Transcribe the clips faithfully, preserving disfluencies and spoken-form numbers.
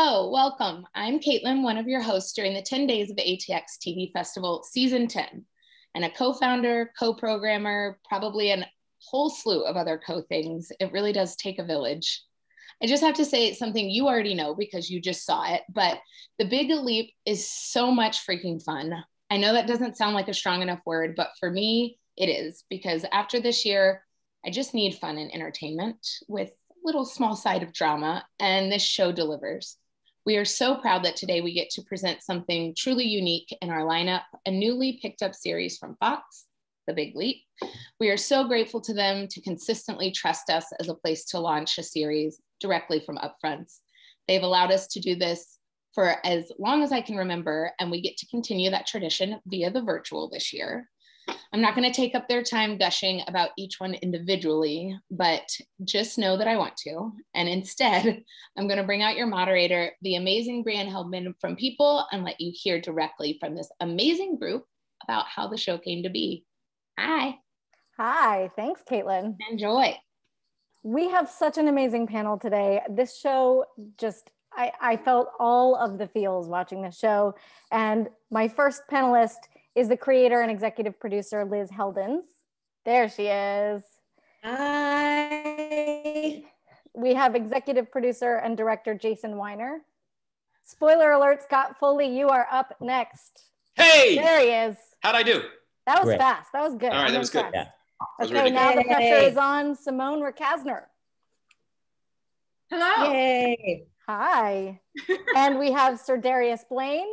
Hello, welcome. I'm Caitlin, one of your hosts during the ten days of A T X T V Festival Season ten, and a co-founder, co-programmer, probably a whole slew of other co-things. It really does take a village. I just have to say something you already know because you just saw it, but The Big Leap is so much freaking fun. I know that doesn't sound like a strong enough word, but for me, it is, because after this year, I just need fun and entertainment with a little small side of drama, and this show delivers. We are so proud that today we get to present something truly unique in our lineup, a newly picked up series from Fox, The Big Leap. We are so grateful to them to consistently trust us as a place to launch a series directly from upfronts. They've allowed us to do this for as long as I can remember, and we get to continue that tradition via the virtual this year. I'm not going to take up their time gushing about each one individually, but just know that I want to. And instead, I'm going to bring out your moderator, the amazing Breanne Heldman from People, and let you hear directly from this amazing group about how the show came to be. Hi. Hi. Thanks, Caitlin. Enjoy. We have such an amazing panel today. This show just, I, I felt all of the feels watching the show. And my first panelist is the creator and executive producer, Liz Heldens. There she is. Hi. We have executive producer and director, Jason Winer. Spoiler alert, Scott Foley, you are up next. Hey! There he is. How'd I do? That was Great. fast, that was good. All right, that was good. Yeah. Okay, was really now good. the pressure is on Simone Rescasner. Hello. Yay. Hi. And we have Ser'Darius Blain.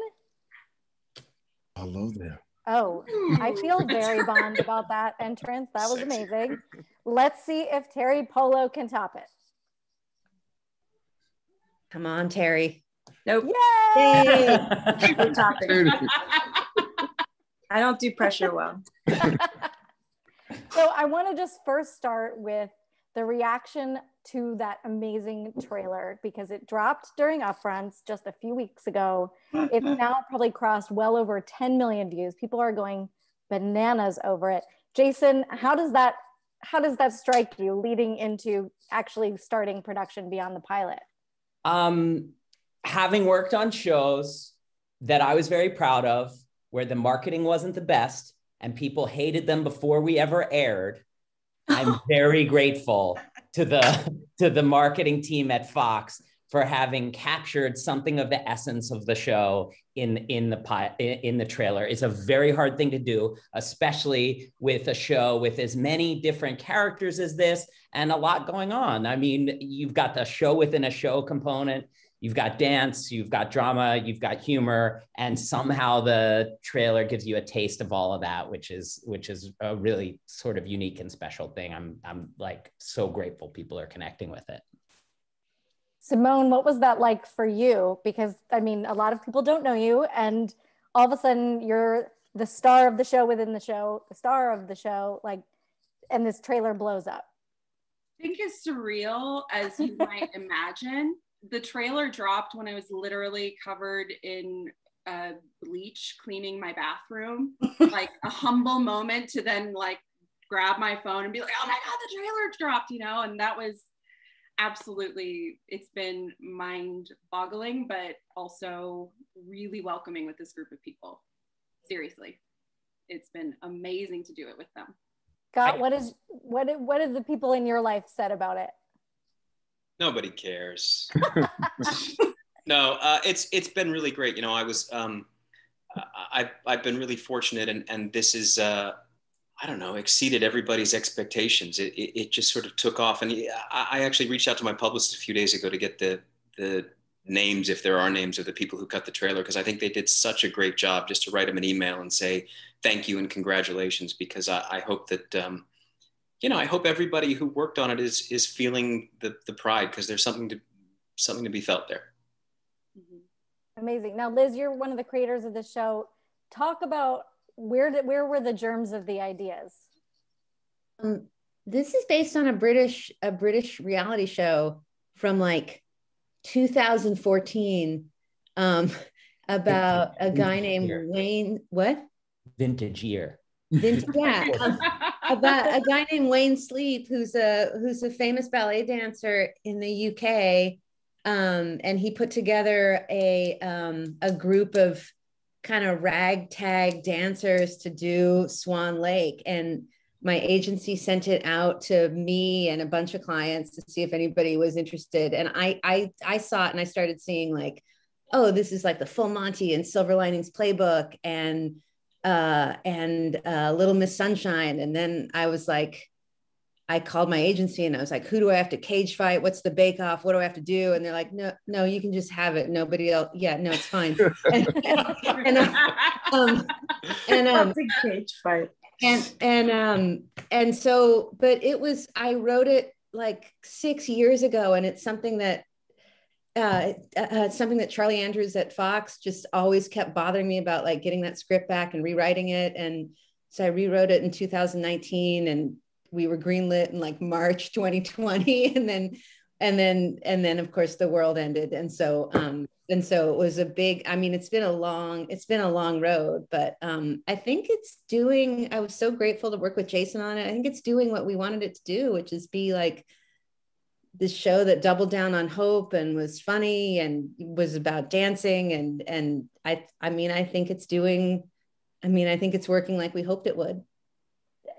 Hello there. Oh, I feel very Bond about that entrance. That was amazing. Let's see if Teri Polo can top it. Come on, Teri. Nope. Yay! No topping. I don't do pressure well. So I want to just first start with the reaction to that amazing trailer, because it dropped during upfronts just a few weeks ago. It's now probably crossed well over ten million views. People are going bananas over it. Jason, how does that how does that strike you leading into actually starting production beyond the pilot? Um, having worked on shows that I was very proud of, where the marketing wasn't the best and people hated them before we ever aired, I'm very grateful to the, to the marketing team at Fox for having captured something of the essence of the show in, in, the, in the trailer. It's a very hard thing to do, especially with a show with as many different characters as this and a lot going on. I mean, you've got the show within a show component, you've got dance, you've got drama, you've got humor, and somehow the trailer gives you a taste of all of that, which is which is a really sort of unique and special thing. I'm I'm like so grateful people are connecting with it. Simone, what was that like for you? Because I mean, a lot of people don't know you, and all of a sudden you're the star of the show within the show, the star of the show, like, and this trailer blows up. I think it's surreal as you might imagine. The trailer dropped when I was literally covered in uh, bleach cleaning my bathroom, like a humble moment to then like grab my phone and be like, oh my God, the trailer dropped, you know? And that was absolutely, it's been mind boggling, but also really welcoming with this group of people. Seriously, it's been amazing to do it with them. God, what is, what, what have the people in your life said about it? Nobody cares. No, uh, it's it's been really great. You know, I was um, I I've been really fortunate, and and this is uh, I don't know, exceeded everybody's expectations. It, it it just sort of took off, and I actually reached out to my publicist a few days ago to get the the names, if there are names, of the people who cut the trailer, because I think they did such a great job just to write them an email and say thank you and congratulations, because I, I hope that. Um, You know, I hope everybody who worked on it is is feeling the the pride, because there's something to something to be felt there. Mm-hmm. Amazing. Now, Liz, you're one of the creators of the show. Talk about where did, where were the germs of the ideas? Um, this is based on a British a British reality show from like two thousand fourteen um, about a guy named year. Wayne. What? Vintage year. Vintage, yeah. Um, about a guy named Wayne Sleep, who's a who's a famous ballet dancer in the U K, Um, and he put together a, um, a group of kind of ragtag dancers to do Swan Lake. And my agency sent it out to me and a bunch of clients to see if anybody was interested. And I, I, I saw it and I started seeing like, oh, this is like the Full Monty and Silver Linings Playbook and, uh, and uh, Little Miss Sunshine. And then I was like, I called my agency and I was like, who do I have to cage fight? What's the bake off? What do I have to do? And they're like, no, no, you can just have it. Nobody else. Yeah, no, it's fine. and, and, um, and, um, That's a cage fight. And, and, um, and so, but it was, I wrote it like six years ago, and it's something that, uh, uh, something that Charlie Andrews at Fox just always kept bothering me about, like getting that script back and rewriting it. And so I rewrote it in two thousand nineteen, and we were greenlit in like March twenty twenty, and then and then and then of course the world ended, and so um and so it was a big, I mean, it's been a long it's been a long road, but um I think it's doing, I was so grateful to work with Jason on it. I think it's doing what we wanted it to do, which is be like this show that doubled down on hope and was funny and was about dancing, and and I I mean I think it's doing I mean I think it's working like we hoped it would.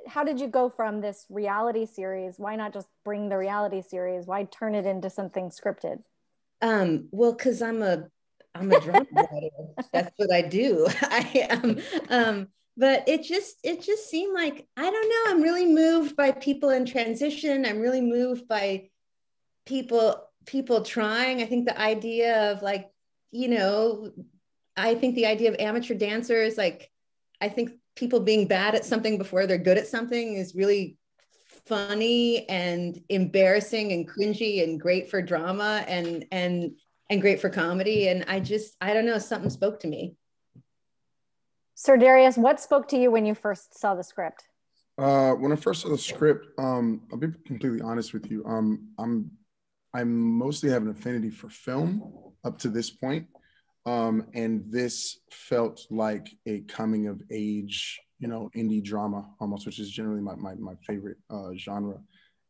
How did you go from this reality series? Why not just bring the reality series? Why turn it into something scripted? Um, well, cause I'm a, I'm a drama writer. That's what I do. I am. Um, but it just, it just seemed like, I don't know, I'm really moved by people in transition. I'm really moved by people, people trying. I think the idea of like, you know, I think the idea of amateur dancers, like, I think people being bad at something before they're good at something is really funny and embarrassing and cringy and great for drama and and and great for comedy. And I just, I don't know, something spoke to me. Ser'Darius, what spoke to you when you first saw the script? Uh, when I first saw the script, um, I'll be completely honest with you. Um, I'm I mostly have an affinity for film up to this point. Um, and this felt like a coming of age, you know, indie drama almost, which is generally my, my, my favorite uh, genre.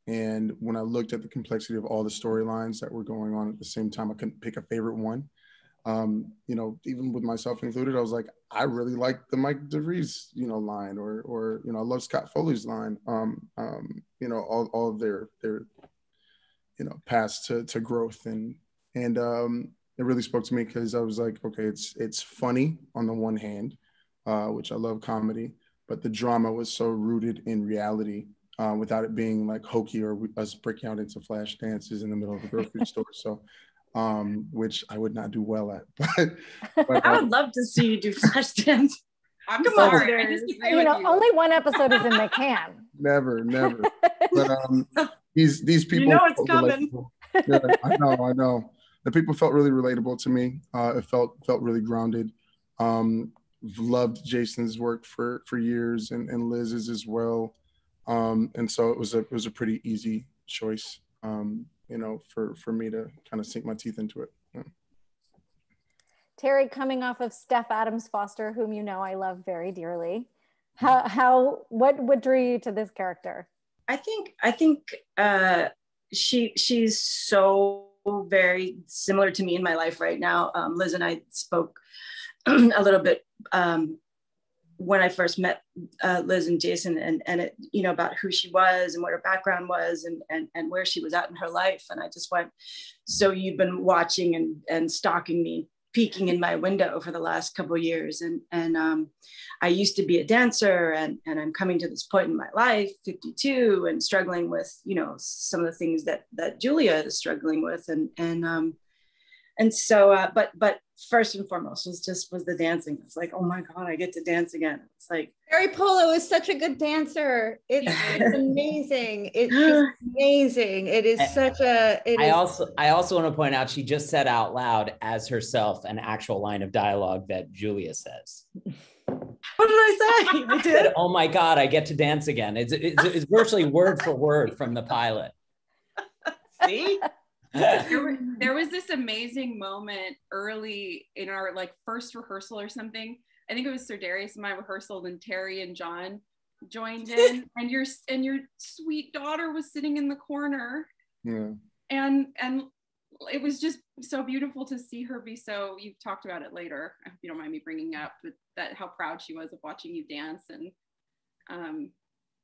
And when I looked at the complexity of all the storylines that were going on at the same time, I couldn't pick a favorite one. Um, you know, even with myself included, I was like, I really like the Mike DeVries, you know, line, or, or you know, I love Scott Foley's line, um, um, you know, all, all of their, their, you know, paths to, to growth. And, and, um, it really spoke to me because I was like, okay, it's it's funny on the one hand, uh, which I love comedy, but the drama was so rooted in reality uh, without it being like hokey or us breaking out into flash dances in the middle of the grocery store. So, um, which I would not do well at. But, but I would uh, love to see you do flash dance. I'm sorry. I disagree you with know, you. Only one episode is in the can. Never, never. But um, these these people. You know it's coming. Yeah, I know, I know. The people felt really relatable to me. Uh, it felt felt really grounded. Um, loved Jason's work for for years, and, and Liz's as well. Um, and so it was a it was a pretty easy choice, um, you know, for for me to kind of sink my teeth into it. Yeah. Teri, coming off of Steph Adams Foster, whom you know I love very dearly, how how what what drew you to this character? I think I think uh, she she's so very similar to me in my life right now. Um, Liz and I spoke a little bit um, when I first met uh, Liz and Jason, and and it, you know, about who she was and what her background was, and and and where she was at in her life. And I just went, so you've been watching and and stalking me, peeking in my window for the last couple of years. And and um, I used to be a dancer, and and I'm coming to this point in my life, fifty-two, and struggling with, you know, some of the things that that Julia is struggling with, and and um, and so, uh, but but first and foremost was just was the dancing. It's like, oh my God, I get to dance again. It's like Teri Polo is such a good dancer. It's, it's amazing. It's amazing. It is such a. It I is also I also want to point out she just said out loud as herself an actual line of dialogue that Julia says. What did I say? I did. Oh my God, I get to dance again. It's it's, it's virtually word for word from the pilot. See. There, were, there was this amazing moment early in our like first rehearsal or something. I think it was Ser'Darius and my rehearsal, and Teri and John joined in, and your and your sweet daughter was sitting in the corner, yeah. and and it was just so beautiful to see her be so, you've talked about it later, if you don't mind me bringing up, but that how proud she was of watching you dance. And um,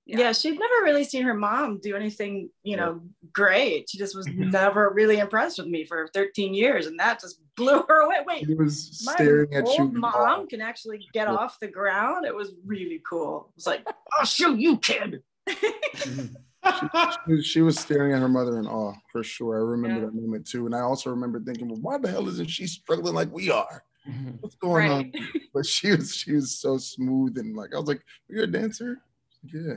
yeah. yeah, she'd never really seen her mom do anything, you know, great. She just was never really impressed with me for thirteen years. And that just blew her away. Wait, she was staring my at old you mom now. Can actually get yeah. off the ground. It was really cool. It was like, I'll show you, kid. She, she was staring at her mother in awe, for sure. I remember yeah. that moment too. And I also remember thinking, well, why the hell isn't she struggling like we are? What's going right. on? But she was she was so smooth, and like, I was like, are you a dancer? Yeah,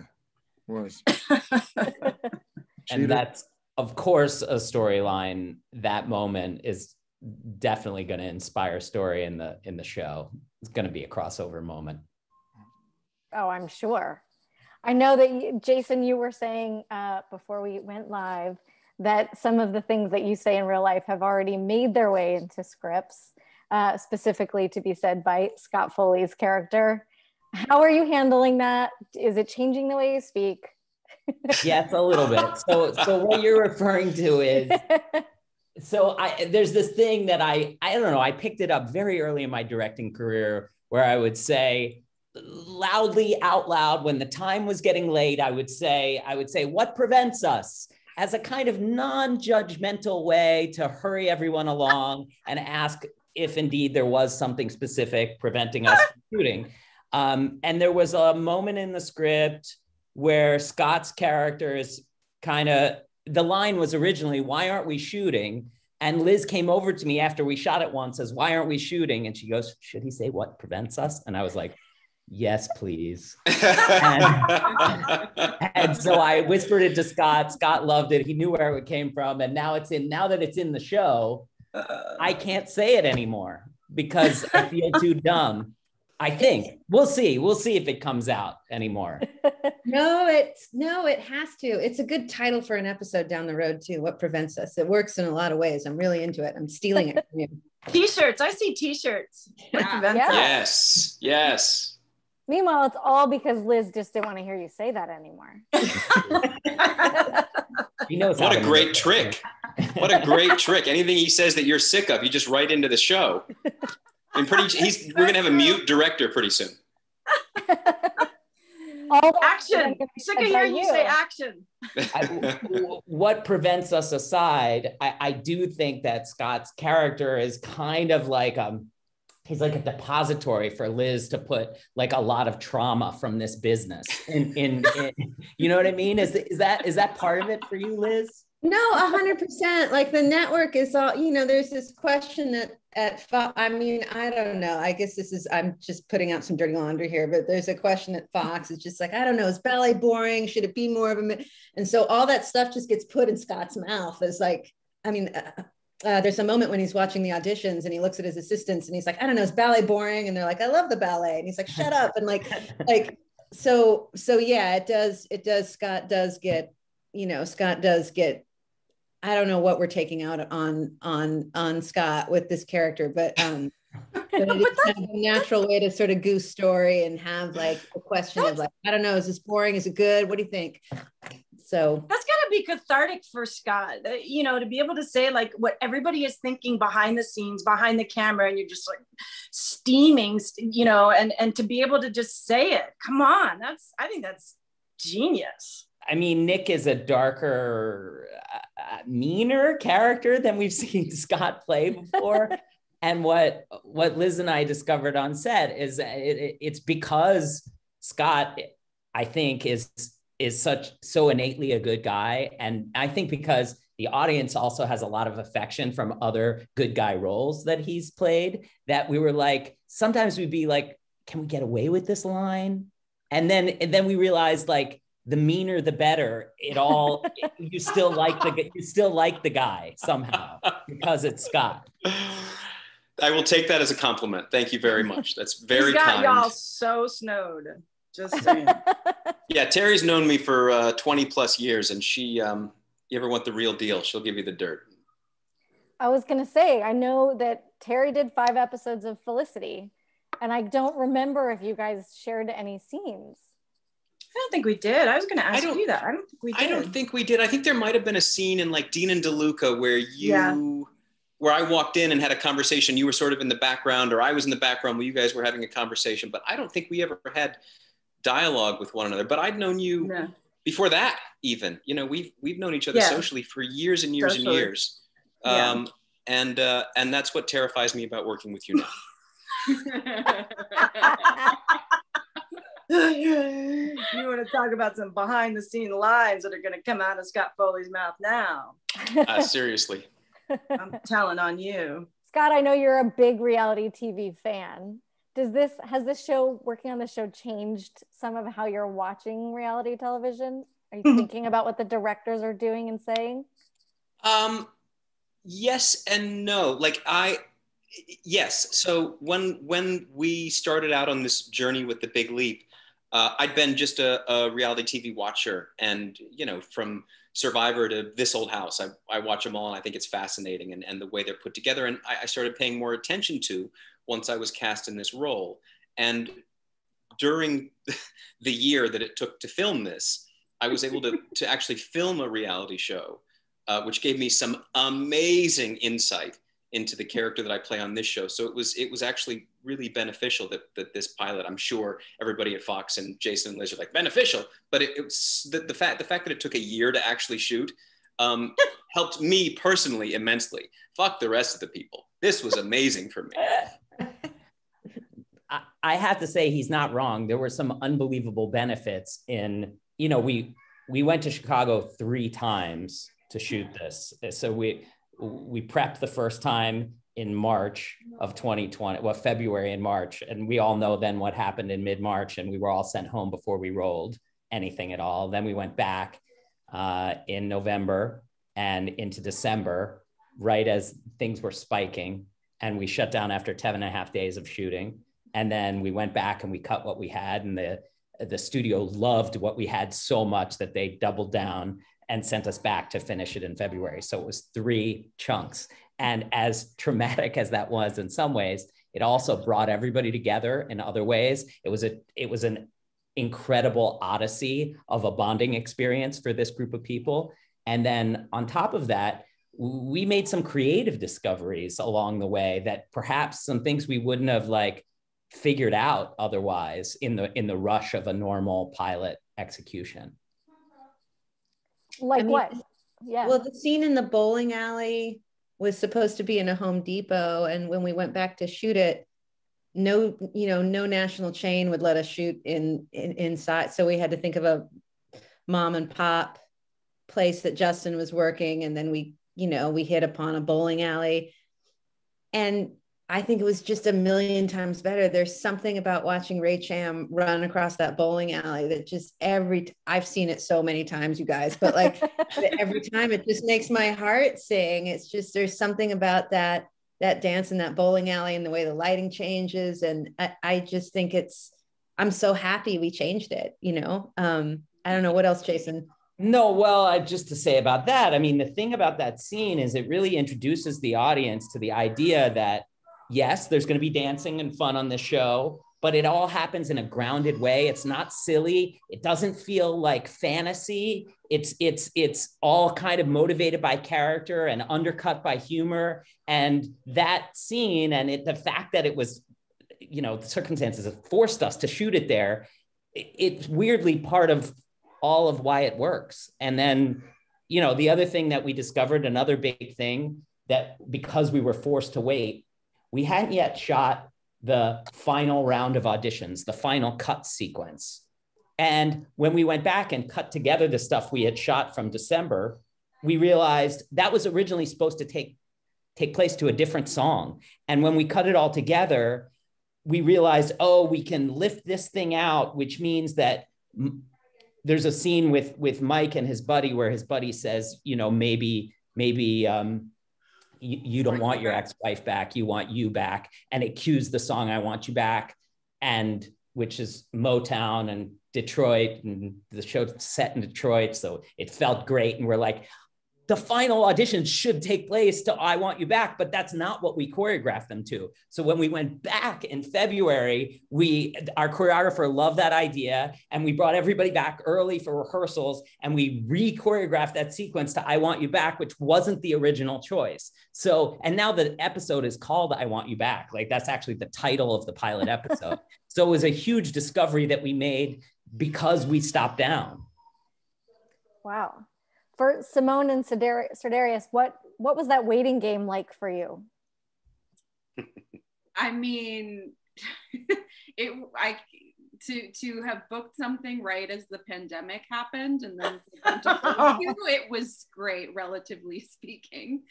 was. And that's, of course, a storyline. That moment is definitely going to inspire a story in the in the show. It's going to be a crossover moment. Oh, I'm sure. I know that you, Jason, you were saying uh, before we went live that some of the things that you say in real life have already made their way into scripts, uh, specifically to be said by Scott Foley's character. How are you handling that? Is it changing the way you speak? Yes, a little bit. So, so what you're referring to is, so I, there's this thing that I, I don't know, I picked it up very early in my directing career where I would say, loudly out loud when the time was getting late, I would say, I would say, what prevents us, as a kind of non-judgmental way to hurry everyone along and ask if indeed there was something specific preventing us from shooting. Um, and there was a moment in the script where Scott's character is kind of, the line was originally, why aren't we shooting? And Liz came over to me after we shot it once, says, why aren't we shooting? And she goes, should he say what prevents us? And I was like, yes, please. and, and so I whispered it to Scott. Scott loved it. He knew where it came from. And now it's in, now that it's in the show, I can't say it anymore because I feel too dumb. I think we'll see. We'll see if it comes out anymore. No, it's no, it has to. It's a good title for an episode down the road too. What prevents us? It works in a lot of ways. I'm really into it. I'm stealing it from you. T-shirts. I see T-shirts. Yeah. What prevents yeah. us? Yes. Yes. Meanwhile, it's all because Liz just didn't want to hear you say that anymore. He knows what a great trick. What a great trick. Anything he says that you're sick of, you just write into the show. And pretty, he's, we're going to have a mute director pretty soon. All action. Sick of hearing you say action. I, what prevents us aside, I, I do think that Scott's character is kind of like a, he's like a depository for Liz to put like a lot of trauma from this business. In, in, in you know what I mean? Is, is that is that part of it for you, Liz? No, a hundred percent. Like the network is all, you know, there's this question that at, I mean, I don't know. I guess this is, I'm just putting out some dirty laundry here, but there's a question at Fox. It's just like, I don't know, is ballet boring? Should it be more of a, and so all that stuff just gets put in Scott's mouth as like, I mean, uh, Uh, there's a moment when he's watching the auditions and he looks at his assistants and he's like, I don't know, is ballet boring? And they're like, I love the ballet. And he's like, shut up. And like, like, so, so yeah, it does, it does, Scott does get, you know, Scott does get, I don't know what we're taking out on, on, on Scott with this character, but, um, but it's kind of a natural way to sort of goose story and have like a question of like, I don't know, is this boring? Is it good? What do you think? So that's gotta be cathartic for Scott, you know, to be able to say like what everybody is thinking behind the scenes, behind the camera, and you're just like steaming, you know, and, and to be able to just say it, come on, that's, I think that's genius. I mean, Nick is a darker, uh, meaner character than we've seen Scott play before. And what, what Liz and I discovered on set is it, it, it's because Scott, I think, is, is such so innately a good guy. And I think because the audience also has a lot of affection from other good guy roles that he's played, that we were like, sometimes we'd be like, can we get away with this line? And then, and then we realized like the meaner, the better it all, you still like the, you still like the guy somehow because it's Scott. I will take that as a compliment. Thank you very much. That's very he's got kind. Y'all so snowed. Just saying. Yeah, Teri's known me for uh, twenty plus years, and she, um, you ever want the real deal, she'll give you the dirt. I was gonna say, I know that Teri did five episodes of Felicity, and I don't remember if you guys shared any scenes. I don't think we did. I was going to ask you that. I don't think we did. I don't think we did. I think there might have been a scene in like Dean and DeLuca where you, yeah. where I walked in and had a conversation. You were sort of in the background, or I was in the background where you guys were having a conversation. But I don't think we ever had dialogue with one another. But I'd known you yeah. before that, even. You know, we've we've known each other yeah. socially for years and years socially. and years. Yeah. Um, and uh, and that's what terrifies me about working with you now. You want to talk about some behind the scene lines that are going to come out of Scott Foley's mouth now. Uh, seriously. I'm telling on you. Scott, I know you're a big reality T V fan. Does this, has this show, working on the show, changed some of how you're watching reality television? Are you thinking about what the directors are doing and saying? Um, yes and no. Like I... Yes. So when when we started out on this journey with The Big Leap, uh, I'd been just a, a reality T V watcher, and you know, from Survivor to This Old House, I, I watch them all, and I think it's fascinating, and, and the way they're put together. And I, I started paying more attention to once I was cast in this role. And during the year that it took to film this, I was able to to actually film a reality show, uh, which gave me some amazing insight into the character that I play on this show. So it was it was actually really beneficial that, that this pilot, I'm sure everybody at Fox and Jason and Liz are like, beneficial, but it, it was the, the, fact, the fact that it took a year to actually shoot um, helped me personally immensely. Fuck the rest of the people. This was amazing for me. I, I have to say he's not wrong. There were some unbelievable benefits in, you know, we, we went to Chicago three times to shoot this. So we, we prepped the first time in March of twenty twenty, well, February and March. And we all know then what happened in mid-March, and we were all sent home before we rolled anything at all. Then we went back uh, in November and into December, right as things were spiking. And we shut down after ten and a half days of shooting. And then we went back and we cut what we had, and the, the studio loved what we had so much that they doubled down and sent us back to finish it in February. So it was three chunks. And as traumatic as that was in some ways, it also brought everybody together in other ways. It was a it was an incredible odyssey of a bonding experience for this group of people. And then on top of that, we made some creative discoveries along the way that perhaps some things we wouldn't have like figured out otherwise in the in the rush of a normal pilot execution. Like I mean, what? Yeah. Well, the scene in the bowling alley was supposed to be in a Home Depot, and when we went back to shoot it, no, you know, no national chain would let us shoot in, in inside, so we had to think of a mom and pop place that Justin was working, and then we, you know, we hit upon a bowling alley, and I think it was just a million times better. There's something about watching Ray Cham run across that bowling alley that just every, t- I've seen it so many times, you guys, but like every time it just makes my heart sing. It's just, there's something about that, that dance in that bowling alley and the way the lighting changes. And I, I just think it's, I'm so happy we changed it, you know? Um, I don't know what else, Jason. No, well, I, just to say about that, I mean, the thing about that scene is it really introduces the audience to the idea that yes, there's going to be dancing and fun on this show, but it all happens in a grounded way. It's not silly. It doesn't feel like fantasy. It's it's it's all kind of motivated by character and undercut by humor. And that scene and it, the fact that it was, you know, the circumstances have forced us to shoot it there. It, it's weirdly part of all of why it works. And then, you know, the other thing that we discovered, another big thing, that because we were forced to wait, we hadn't yet shot the final round of auditions, the final cut sequence. And when we went back and cut together the stuff we had shot from December, we realized that was originally supposed to take, take place to a different song. And when we cut it all together, we realized, oh, we can lift this thing out, which means that m- there's a scene with, with Mike and his buddy where his buddy says, you know, maybe, maybe, um, You, you don't want your ex-wife back, you want you back. And it cues the song, I Want You Back, and which is Motown and Detroit, and the show's set in Detroit. So it felt great. And we're like, the final audition should take place to I Want You Back, but that's not what we choreographed them to. So when we went back in February, we, our choreographer loved that idea, and we brought everybody back early for rehearsals, and we re-choreographed that sequence to I Want You Back, which wasn't the original choice. So, and now the episode is called I Want You Back. Like, that's actually the title of the pilot episode. So it was a huge discovery that we made because we stopped down. Wow. For Simone and Ser'Darius, what, what was that waiting game like for you? I mean, it, I, to, to have booked something right as the pandemic happened, and then it was great, relatively speaking.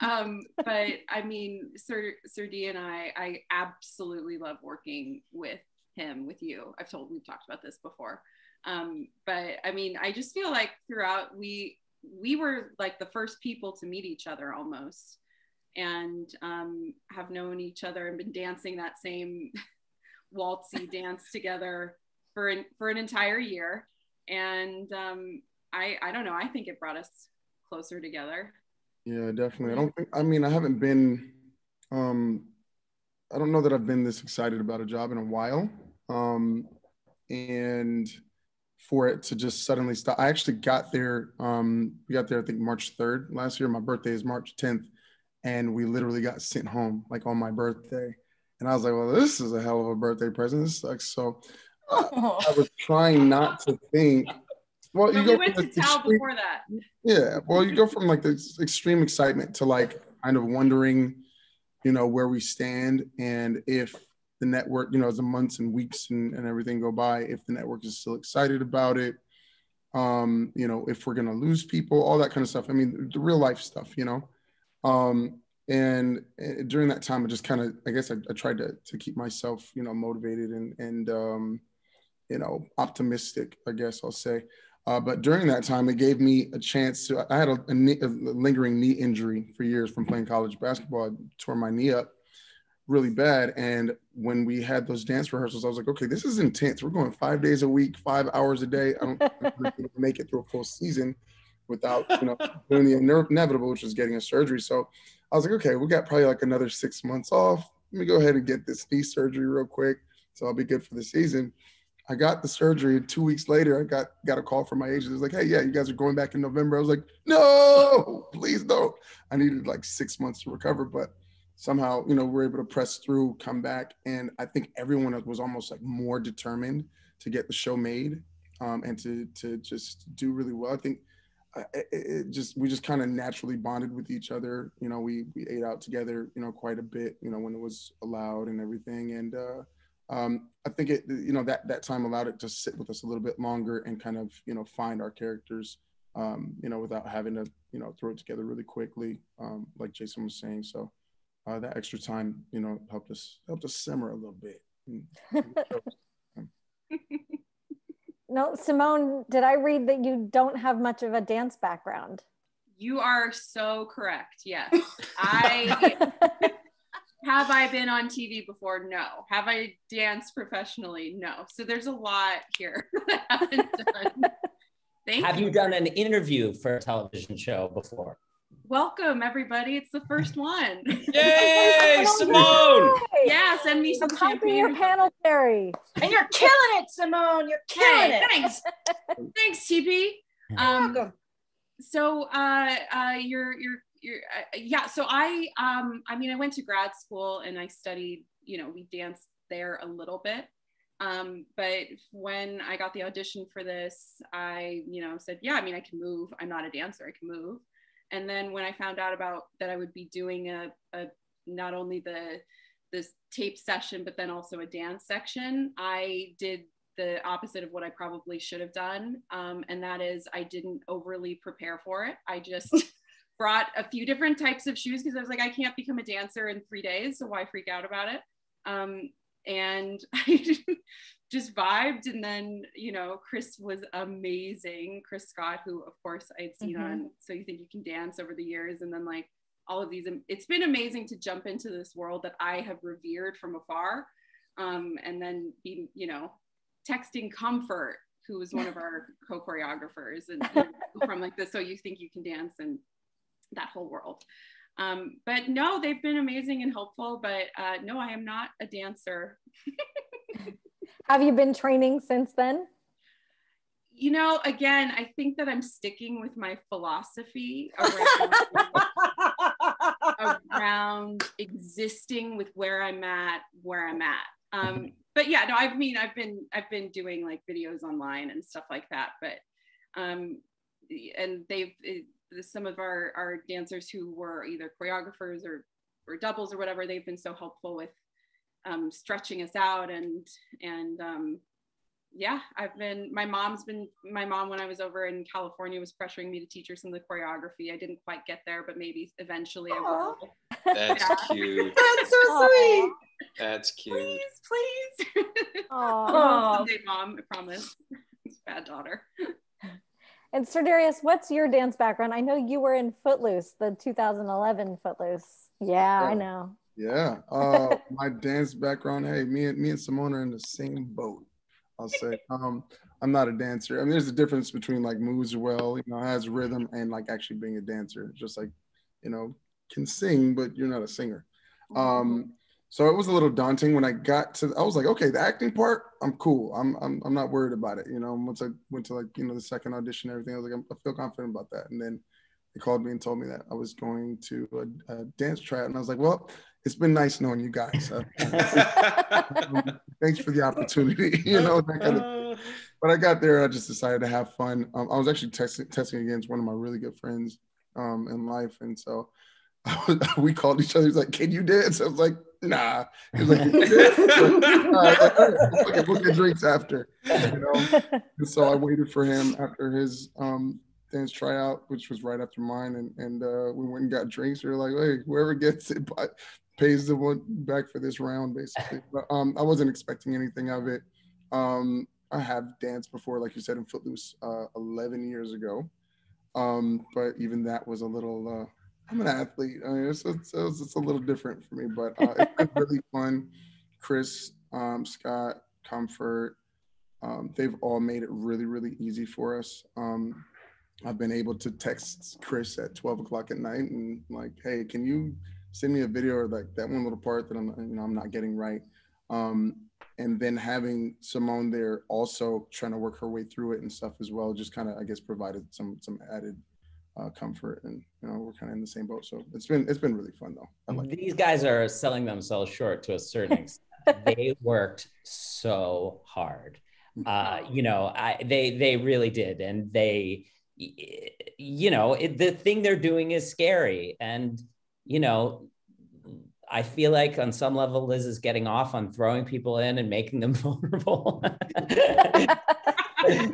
Um, but I mean, Sir, Sir D and I, I absolutely love working with him, with you. I've told, we've talked about this before. Um, but I mean, I just feel like throughout, we, we were like the first people to meet each other almost, and um, have known each other and been dancing that same waltzy dance together for an, for an entire year. And um, I, I don't know, I think it brought us closer together. Yeah, definitely. I don't think, I mean, I haven't been, um, I don't know that I've been this excited about a job in a while. Um, and for it to just suddenly stop. I actually got there, um, we got there, I think March third last year. My birthday is March tenth. And we literally got sent home like on my birthday. And I was like, well, this is a hell of a birthday present. This sucks. So uh, I was trying not to think. Well, you go we went to town before that. Yeah, well, you go from like this extreme excitement to like kind of wondering, you know, where we stand, and if the network, you know, as the months and weeks and, and everything go by, if the network is still excited about it, um, you know, if we're gonna lose people, all that kind of stuff. I mean, the real life stuff, you know? Um, and, and during that time, I just kind of, I guess I, I tried to, to keep myself, you know, motivated and, and um, you know, optimistic, I guess I'll say. Uh, but during that time, it gave me a chance to, I had a, a, knee, a lingering knee injury for years from playing college basketball. I tore my knee up really bad. And when we had those dance rehearsals, I was like, okay, this is intense. We're going five days a week, five hours a day. I don't make it through a full season without, you know, doing the inevitable, which was getting a surgery. So I was like, okay, we got probably like another six months off. Let me go ahead and get this knee surgery real quick, so I'll be good for the season. I got the surgery, and two weeks later, I got, got a call from my agent. It was like, hey, yeah, you guys are going back in November. I was like, no, please don't. I needed like six months to recover, but somehow, you know, we were able to press through, come back. And I think everyone was almost like more determined to get the show made, um, and to, to just do really well. I think it, it just, we just kind of naturally bonded with each other. You know, we, we ate out together, you know, quite a bit, you know, when it was allowed and everything. And, uh, Um, I think it, you know, that, that time allowed it to sit with us a little bit longer and kind of, you know, find our characters, um, you know, without having to, you know, throw it together really quickly, um, like Jason was saying. So uh, that extra time, you know, helped us, helped us simmer a little bit. No, Simone, did I read that you don't have much of a dance background? You are so correct. Yes. I... Have I been on T V before? No. Have I danced professionally? No. So there's a lot here that I haven't done. Thank Have you. you done an interview for a television show before? Welcome, everybody. It's the first one. Yay, Simone! Yay. Yeah, send me some champagne. Copy your panel, Teri. And you're killing it, Simone. You're killing hey, it. Thanks. Thanks, T P. Um, Welcome. So uh, uh, you're you're. You're, uh, yeah, so I, um, I mean, I went to grad school and I studied, you know, we danced there a little bit. Um, but when I got the audition for this, I, you know, said, yeah, I mean, I can move. I'm not a dancer, I can move. And then when I found out about that, I would be doing a, a not only the this tape session, but then also a dance section, I did the opposite of what I probably should have done. Um, and that is, I didn't overly prepare for it. I just... brought a few different types of shoes because I was like, I can't become a dancer in three days, so why freak out about it? Um, and I just vibed. And then, you know, Chris was amazing. Chris Scott, who of course I'd seen mm-hmm. on So You Think You Can Dance over the years. And then like all of these, it's been amazing to jump into this world that I have revered from afar. Um, and then, be, you know, texting Comfort, who was one of our co-choreographers and, and from like the So You Think You Can Dance and that whole world. Um, but no, they've been amazing and helpful, but uh, no, I am not a dancer. Have you been training since then? You know, again, I think that I'm sticking with my philosophy around, around existing with where I'm at, where I'm at. Um, but yeah, no, I mean, I've been, I've been doing like videos online and stuff like that, but, um, and they've, it, some of our, our dancers who were either choreographers or, or doubles or whatever, they've been so helpful with um, stretching us out. And, and um, yeah, I've been, my mom's been, my mom, when I was over in California, was pressuring me to teach her some of the choreography. I didn't quite get there, but maybe eventually Aww. I will. That's yeah. cute. That's so Aww. Sweet. That's cute. Please, please. Aww. Someday, Mom, I promise. Bad daughter. And Ser'Darius, what's your dance background? I know you were in Footloose, the two thousand eleven Footloose. Yeah, yeah. I know. Yeah, uh, my dance background, hey, me and, me and Simone are in the same boat, I'll say. Um, I'm not a dancer. I mean, there's a difference between like moves well, you know, has rhythm and like actually being a dancer. Just like, you know, can sing, but you're not a singer. Um, so it was a little daunting when I got to, I was like, okay, the acting part, I'm cool. I'm, I'm, I'm not worried about it. You know, once I went to like, you know, the second audition and everything, I was like, I feel confident about that. And then they called me and told me that I was going to a, a dance tryout. And I was like, well, it's been nice knowing you guys. Uh, thanks for the opportunity, you know, that kind of thing. But I got there, I just decided to have fun. Um, I was actually testing, testing against one of my really good friends um, in life. And so I was, we called each other, he's like, can you dance? I was like, nah. He was like, okay, we'll get drinks after, you know? And so I waited for him after his um, dance tryout, which was right after mine, and, and uh, we went and got drinks. We were like, hey, whoever gets it pays the one back for this round, basically. But um, I wasn't expecting anything of it. Um, I have danced before, like you said, in Footloose uh, eleven years ago, um, but even that was a little... Uh, I'm an athlete. I mean, it's, it's, it's a little different for me, but uh, it's been really fun. Chris, um, Scott, Comfort, um, they've all made it really, really easy for us. Um, I've been able to text Chris at twelve o'clock at night and like, hey, can you send me a video or like that one little part that I'm, you know, I'm not getting right. Um, and then having Simone there also trying to work her way through it and stuff as well, just kind of, I guess, provided some some added Uh, comfort, and you know, we're kind of in the same boat, so it's been it's been really fun though. I like these it. Guys are selling themselves short to a certain extent. They worked so hard, uh, you know. I they they really did, and they, you know, it, the thing they're doing is scary, and you know, I feel like on some level, Liz is getting off on throwing people in and making them vulnerable.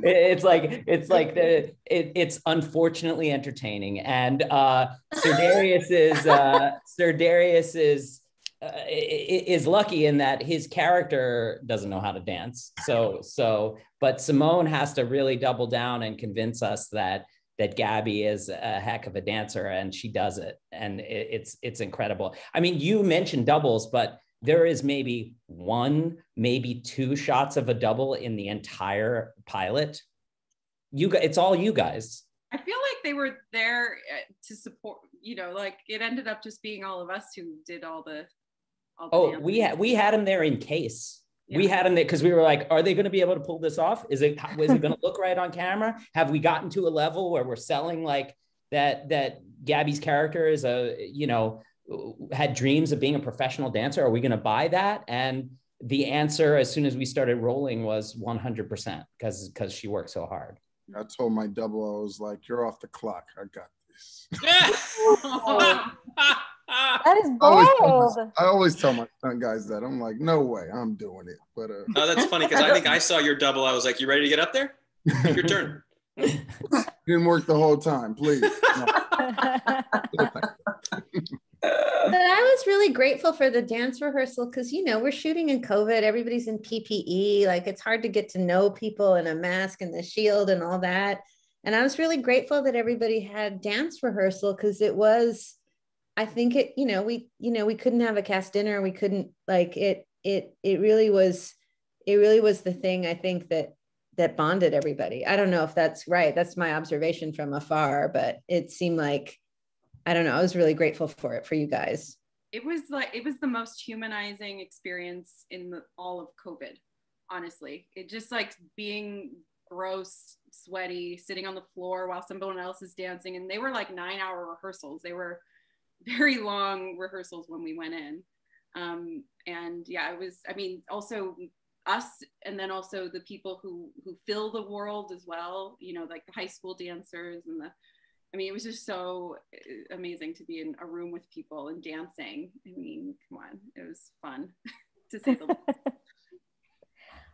It's like it's like the it, it's unfortunately entertaining, and uh, Ser'Darius is uh, Ser'Darius is uh, is lucky in that his character doesn't know how to dance. So so, but Simone has to really double down and convince us that that Gabby is a heck of a dancer, and she does it, and it, it's it's incredible. I mean, you mentioned doubles, but there is maybe one, maybe two shots of a double in the entire pilot. You guys, it's all you guys. I feel like they were there to support, you know, like it ended up just being all of us who did all the. All oh, the we had we had them there in case. Yeah. We had them there because we were like, are they going to be able to pull this off? Is it is it going to look right on camera? Have we gotten to a level where we're selling like that? That Gabby's character is a, you know, had dreams of being a professional dancer. Are we going to buy that? And the answer, as soon as we started rolling, was one hundred percent because because she worked so hard. I told my double, I was like, you're off the clock. I got this. Yes! Oh. That is bold. I always, I always tell my guys that. I'm like, no way, I'm doing it. But uh... Oh, that's funny because I think I saw your double. I was like, you ready to get up there? Your turn. Didn't work the whole time, please. No. But I was really grateful for the dance rehearsal because, you know, we're shooting in COVID. Everybody's in P P E. Like, it's hard to get to know people in a mask and the shield and all that. And I was really grateful that everybody had dance rehearsal because it was, I think it, you know, we, you know, we couldn't have a cast dinner. We couldn't like it, it, it really was, it really was the thing I think that, that bonded everybody. I don't know if that's right. That's my observation from afar, but it seemed like I don't know, I was really grateful for it for you guys. It was like, it was the most humanizing experience in the, all of COVID, honestly. It just like being gross, sweaty, sitting on the floor while someone else is dancing. And they were like nine hour rehearsals. They were very long rehearsals when we went in. Um, and yeah, it was, I mean, also us, and then also the people who, who fill the world as well, you know, like the high school dancers and the, I mean, it was just so amazing to be in a room with people and dancing. I mean, come on, it was fun to say the least.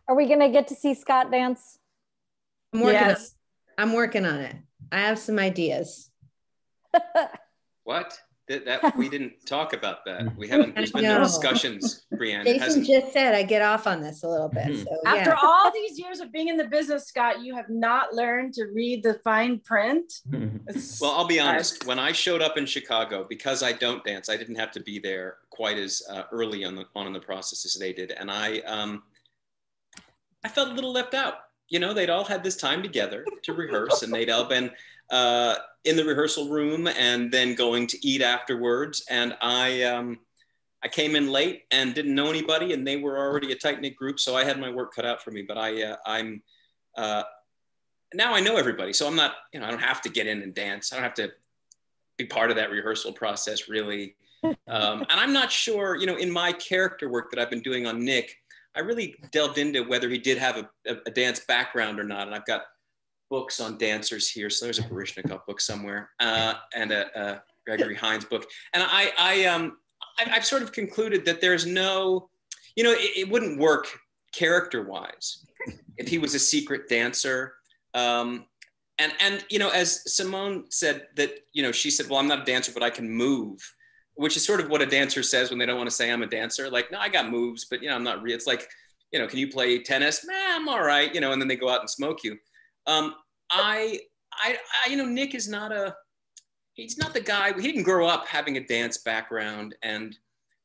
Are we gonna get to see Scott dance? I'm working yes. on, I'm working on it. I have some ideas. What? That, that we didn't talk about that. We haven't. There's been no discussions. Breanne, Jason hasn't... just said I get off on this a little bit. So, yeah. After all these years of being in the business, Scott, you have not learned to read the fine print. Well, I'll be honest. When I showed up in Chicago, because I don't dance, I didn't have to be there quite as uh, early on the, on in the process as they did, and I um, I felt a little left out. You know, they'd all had this time together to rehearse, and they'd all been. Uh, in the rehearsal room and then going to eat afterwards. And I, um, I came in late and didn't know anybody, and they were already a tight-knit group, so I had my work cut out for me. But I, uh, I'm, uh, now I know everybody, so I'm not, you know, I don't have to get in and dance. I don't have to be part of that rehearsal process, really. Um, and I'm not sure, you know, in my character work that I've been doing on Nick, I really delved into whether he did have a, a, a dance background or not, and I've got books on dancers here. So there's a Barishnikov book somewhere uh, and a, a Gregory Hines book. And I, I, um, I, I've sort of concluded that there's no, you know, it, it wouldn't work character-wise if he was a secret dancer. Um, and, and, you know, as Simone said that, you know, she said, well, I'm not a dancer, but I can move, which is sort of what a dancer says when they don't want to say I'm a dancer. Like, no, I got moves, but, you know, I'm not real. It's like, you know, can you play tennis? Nah, I'm all right. You know, and then they go out and smoke you. Um, I, I, I, you know, Nick is not a, he's not the guy, he didn't grow up having a dance background. And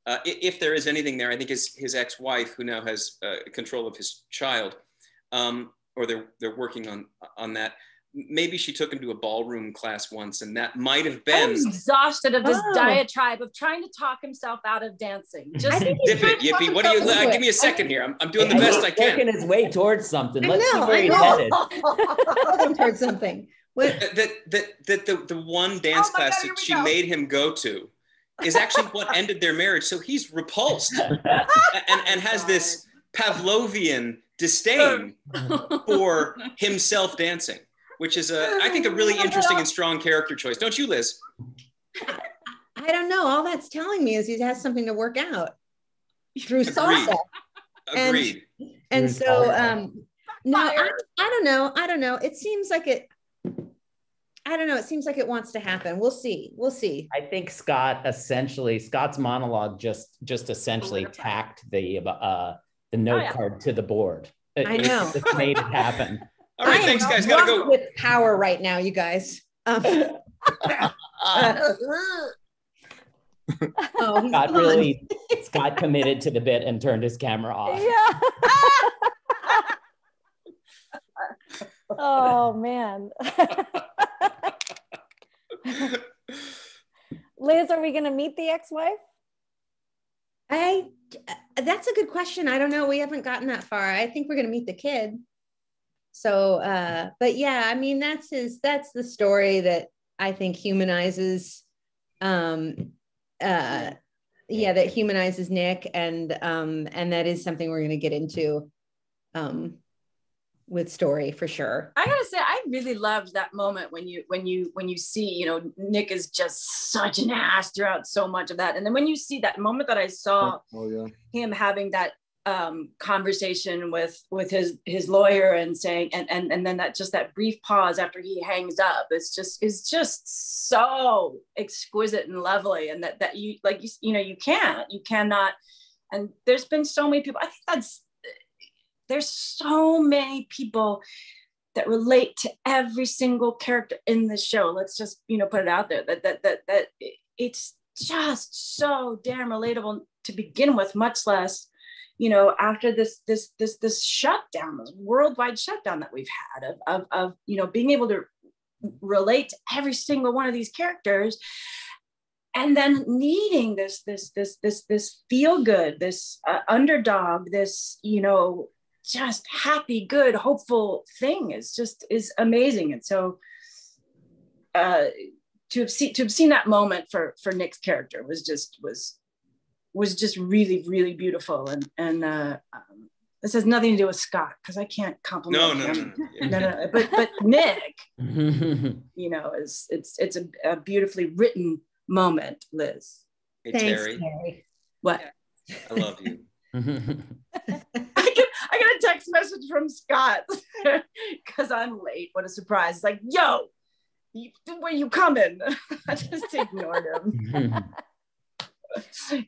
uh, if there is anything there, I think his, his ex-wife, who now has uh, control of his child, um, or they're, they're working on, on that. Maybe she took him to a ballroom class once, and that might have been. I'm exhausted of this oh. diatribe of trying to talk himself out of dancing. Just dip it, Yippee. What do you? Uh, give me a second here. I'm, I'm doing the I best I can. Working his way towards something. Let's know, see where he's headed. Working towards something. What? That that that the the one dance oh class God, that she go. made him go to is actually what ended their marriage. So he's repulsed and, and has God. this Pavlovian disdain for himself dancing, which is, a, I think, a really interesting and strong character choice. Don't you, Liz? I don't know. All that's telling me is he has something to work out through salsa. Agreed. And, and so, um, no, I, I don't know. I don't know. It seems like it, I don't know. It seems like it wants to happen. We'll see. We'll see. I think Scott essentially, Scott's monologue just, just essentially tacked the, uh, the note oh, yeah. card to the board. It, I know. It made it happen. All right, I thanks, guys. Gotta go. With power right now, you guys. Um, uh, oh, Scott really, Scott committed to the bit and turned his camera off. Yeah. Oh man. Liz, are we going to meet the ex-wife? I. That's a good question. I don't know. We haven't gotten that far. I think we're going to meet the kid. So, uh, but yeah, I mean, that's his, that's the story that I think humanizes, um, uh, yeah, that humanizes Nick. And, um, and that is something we're going to get into, um, with story for sure. I gotta say, I really loved that moment when you, when you, when you see, you know, Nick is just such an ass throughout so much of that. And then when you see that moment that I saw oh, yeah. him having that um, conversation with, with his, his lawyer and saying, and, and, and then that, just that brief pause after he hangs up, it's just, is just so exquisite and lovely. And that, that you, like, you, you know, you can't, you cannot, and there's been so many people, I think that's, there's so many people that relate to every single character in the show. Let's just, you know, put it out there that, that, that, that it's just so damn relatable to begin with, much less, you know, after this this this this shutdown, this worldwide shutdown that we've had of, of, of, you know, being able to relate to every single one of these characters and then needing this, this, this, this, this feel good, this uh, underdog, this, you know, just happy, good, hopeful thing is just, is amazing. And so uh, to have seen, to have seen that moment for, for Nick's character was just, was, was just really, really beautiful. And, and uh, um, this has nothing to do with Scott, because I can't compliment no, no, him. No, no, no. no, no. But, but Nick, you know, is, it's, it's a, a beautifully written moment, Liz. Hey, Thanks, Teri. Teri. What? Yeah. I love you. I get I get a text message from Scott because I'm late. What a surprise. It's like, yo, you, where you coming? I just ignored him.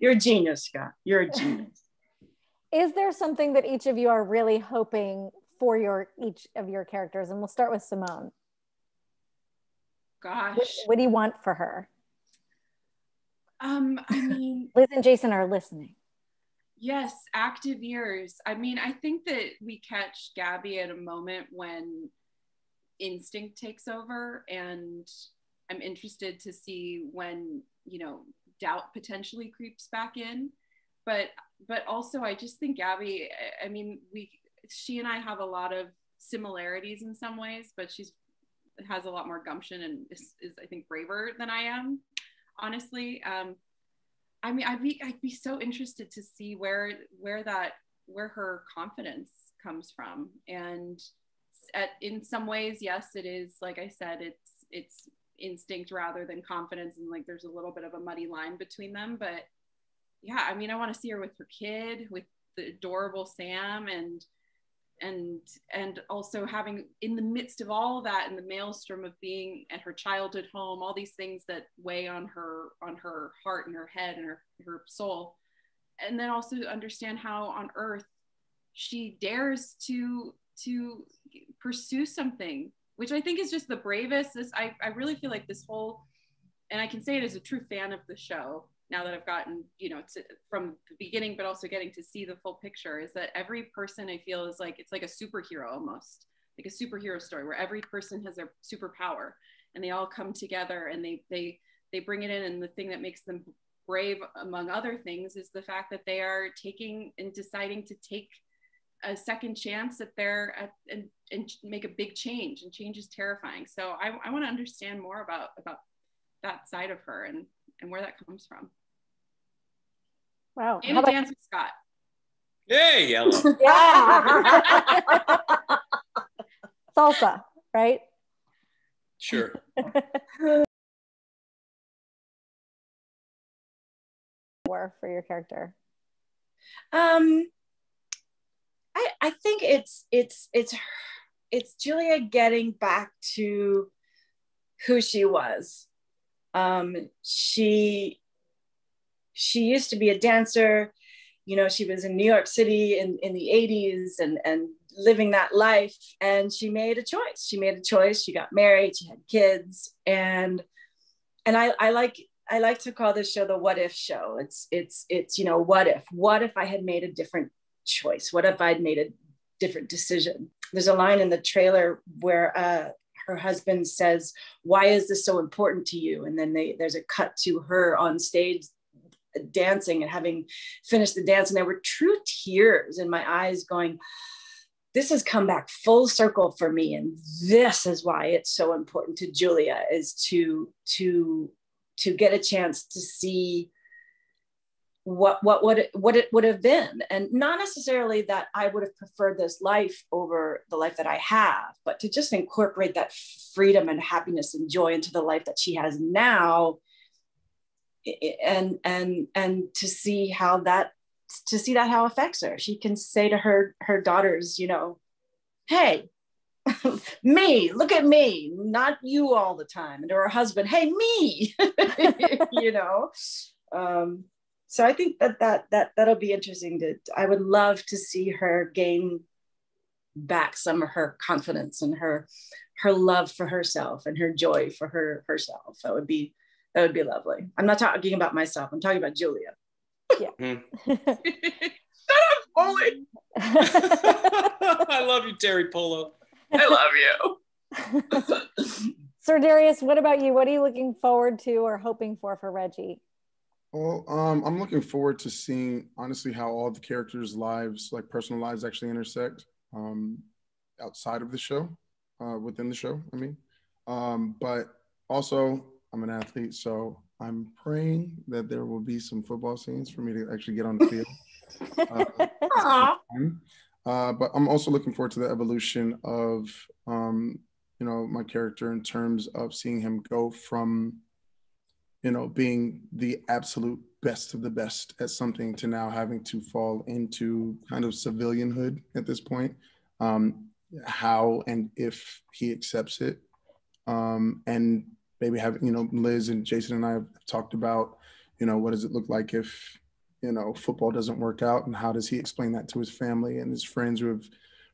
You're a genius, Scott. You're a genius. Is there something that each of you are really hoping for your each of your characters? And we'll start with Simone. Gosh. What, what do you want for her? Um, I mean, Liz and Jason are listening. Yes, active years. I mean, I think that we catch Gabby at a moment when instinct takes over, and I'm interested to see when, you know, doubt potentially creeps back in. But, but also I just think Gabby, I mean, we, she and I have a lot of similarities in some ways, but she's has a lot more gumption and is, is I think braver than I am. Honestly, um, I mean, I'd be I'd be so interested to see where where that where her confidence comes from, and at, in some ways, yes, it is. Like I said, it's it's instinct rather than confidence, and like there's a little bit of a muddy line between them. But yeah, I mean, I want to see her with her kid, with the adorable Sam, and and and also having in the midst of all of that, in the maelstrom of being at her childhood home, all these things that weigh on her on her heart and her head and her, her soul, and then also understand how on earth she dares to to pursue something, which I think is just the bravest. This I, I really feel like this whole, and I can say it as a true fan of the show now that I've gotten, you know, to, from the beginning, but also getting to see the full picture, is that every person I feel is like, it's like a superhero almost, like a superhero story where every person has their superpower and they all come together and they they they bring it in. And the thing that makes them brave, among other things, is the fact that they are taking and deciding to take a second chance at their, at, and, and make a big change, and change is terrifying. So I, I wanna understand more about, about that side of her and, and where that comes from. Wow. And a dance with Scott. Hey, yellow. Yeah. Salsa, right? Sure. Or for your character. Um, I I think it's it's it's it's Julia getting back to who she was. Um, she. She used to be a dancer, you know, she was in New York City in, in the eighties and, and living that life. And she made a choice. She made a choice. She got married, she had kids. And, and I, I like, I like to call this show the what if show. It's, it's, it's, you know, what if, what if I had made a different choice? What if I'd made a different decision? There's a line in the trailer where, uh, her husband says, "Why is this so important to you?" And then they, there's a cut to her on stage dancing and having finished the dance, and there were true tears in my eyes going, this has come back full circle for me, and this is why it's so important to Julia, is to to to get a chance to see what what what it, what it would have been. And not necessarily that I would have preferred this life over the life that I have, but to just incorporate that freedom and happiness and joy into the life that she has now. And and and to see how that to see that how affects her. She can say to her her daughters, you know, hey, me, look at me, not you all the time. And to her husband, hey, me, you know. Um, so I think that that that that'll be interesting. To I would love to see her gain back some of her confidence and her her love for herself and her joy for her herself. That would be. That would be lovely. I'm not talking about myself. I'm talking about Julia. Yeah. Mm-hmm. Shut up, Foley. I love you, Teri Polo. I love you. Ser'Darius, what about you? What are you looking forward to or hoping for for Reggie? Well, um, I'm looking forward to seeing, honestly, how all the characters' lives, like personal lives, actually intersect um, outside of the show, uh, within the show, I mean. Um, but also, I'm an athlete, so I'm praying that there will be some football scenes for me to actually get on the field. uh, uh, but I'm also looking forward to the evolution of, um, you know, my character in terms of seeing him go from, you know, being the absolute best of the best at something to now having to fall into kind of civilianhood at this point, um, how and if he accepts it. Um, and maybe having, you know, Liz and Jason and I have talked about, you know, what does it look like if, you know, football doesn't work out, and how does he explain that to his family and his friends who have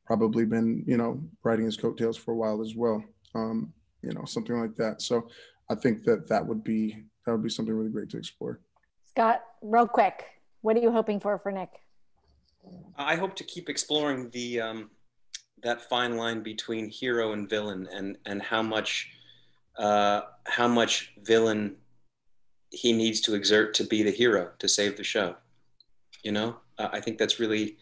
probably been, you know, riding his coattails for a while as well, um, you know, something like that. So I think that that would be, that would be something really great to explore. Scott, real quick, what are you hoping for for Nick? I hope to keep exploring the, um, that fine line between hero and villain, and, and how much, uh, how much villain he needs to exert to be the hero, to save the show. You know, uh, I think that's really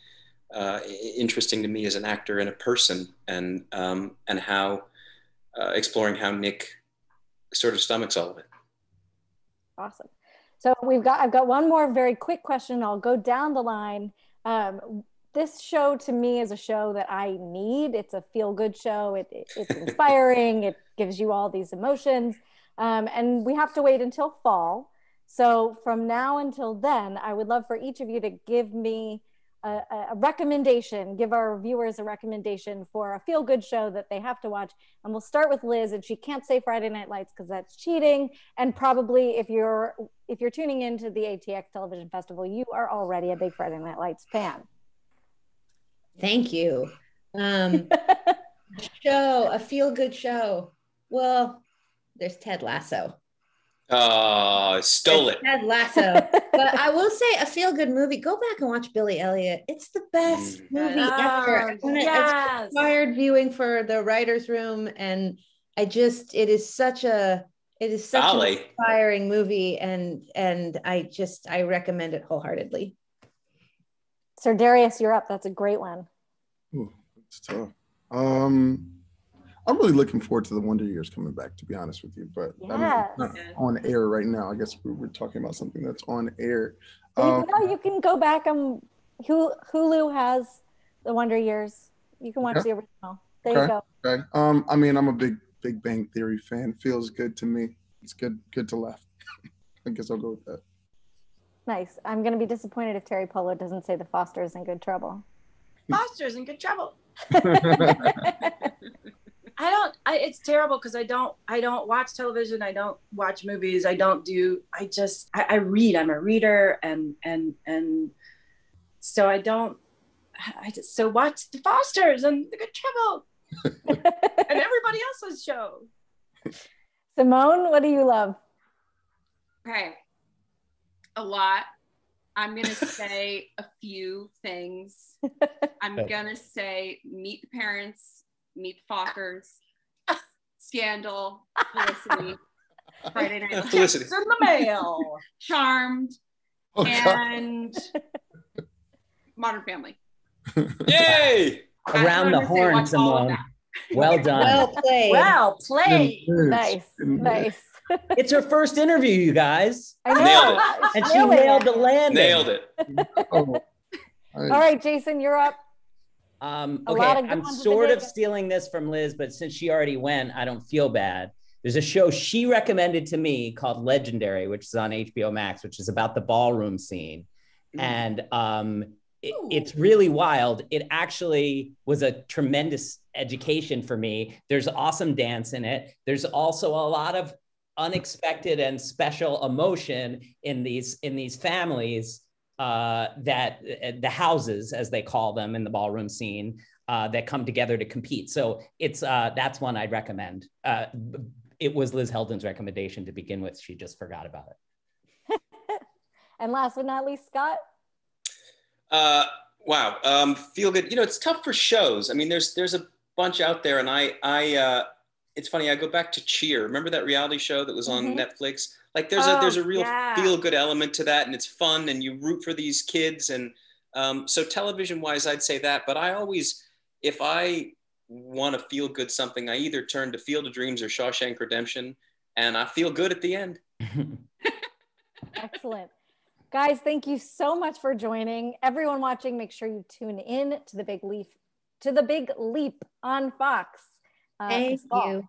uh, interesting to me as an actor and a person, and, um, and how, uh, exploring how Nick sort of stomachs all of it. Awesome. So we've got, I've got one more very quick question. I'll go down the line. Um, This show to me is a show that I need. It's a feel-good show. It, it, it's inspiring. It gives you all these emotions. Um, and we have to wait until fall. So from now until then, I would love for each of you to give me a, a recommendation, give our viewers a recommendation for a feel-good show that they have to watch. And we'll start with Liz, and she can't say Friday Night Lights because that's cheating. And probably if you're, if you're tuning into the A T X Television Festival, you are already a big Friday Night Lights fan. Thank you. Um, show, a feel-good show. Well, there's Ted Lasso. Oh, stole there's it. Ted Lasso. But I will say, a feel-good movie, go back and watch Billy Elliot. It's the best mm. movie oh, ever. Yes. It's required viewing for the writer's room. And I just, it is such a, it is such Ollie. an inspiring movie. And, and I just, I recommend it wholeheartedly. Ser'Darius, you're up. That's a great one. Ooh, it's tough. Um, I'm really looking forward to The Wonder Years coming back, to be honest with you. But yes. I mean, it's not on air right now. I guess we were talking about something that's on air. Um, you, know, you can go back. Um, Hulu has The Wonder Years. You can watch okay. the original. There okay. you go. Okay. Um, I mean, I'm a big Big Bang Theory fan. Feels good to me. It's good, good to laugh. I guess I'll go with that. Nice. I'm going to be disappointed if Teri Polo doesn't say The Fosters and Good Trouble. Fosters and Good Trouble. I don't, I, it's terrible because I don't, I don't watch television. I don't watch movies. I don't do, I just, I, I read. I'm a reader. And, and, and so I don't, I just, so watch The Fosters and The Good Trouble and everybody else's show. Simone, what do you love? Okay. A lot. I'm going to say a few things. I'm going to say Meet the Parents, Meet the Fockers, Scandal, Felicity, Friday Night Lights in the Mail, Charmed, oh, and Modern Family. Yay! Wow. Around the horn, Simone. Well done. Well played. Well played. Nice. Nice. It's her first interview, you guys. I nailed it. And she nailed the landing. Nailed it. All right, Jason, you're up. Um, okay, I'm sort of stealing this from Liz, but since she already went, I don't feel bad. There's a show she recommended to me called Legendary, which is on H B O Max, which is about the ballroom scene. Mm. And um, it, it's really wild. It actually was a tremendous education for me. There's awesome dance in it. There's also a lot of unexpected and special emotion in these in these families, uh, that uh, the houses, as they call them in the ballroom scene, uh, that come together to compete. So it's uh, that's one I'd recommend. Uh, it was Liz Heldens' recommendation to begin with. She just forgot about it. And last but not least, Scott. Uh, wow, um, feel good. You know, it's tough for shows. I mean, there's there's a bunch out there, and I I. Uh, it's funny, I go back to Cheer. Remember that reality show that was on mm-hmm. Netflix? Like there's oh, a there's a real yeah. feel-good element to that, and it's fun, and you root for these kids. And um, so television-wise, I'd say that. But I always, if I want to feel good something, I either turn to Field of Dreams or Shawshank Redemption, and I feel good at the end. Excellent. Guys, thank you so much for joining. Everyone watching, make sure you tune in to The Big Leap, to The Big Leap on Fox. Uh, thank you.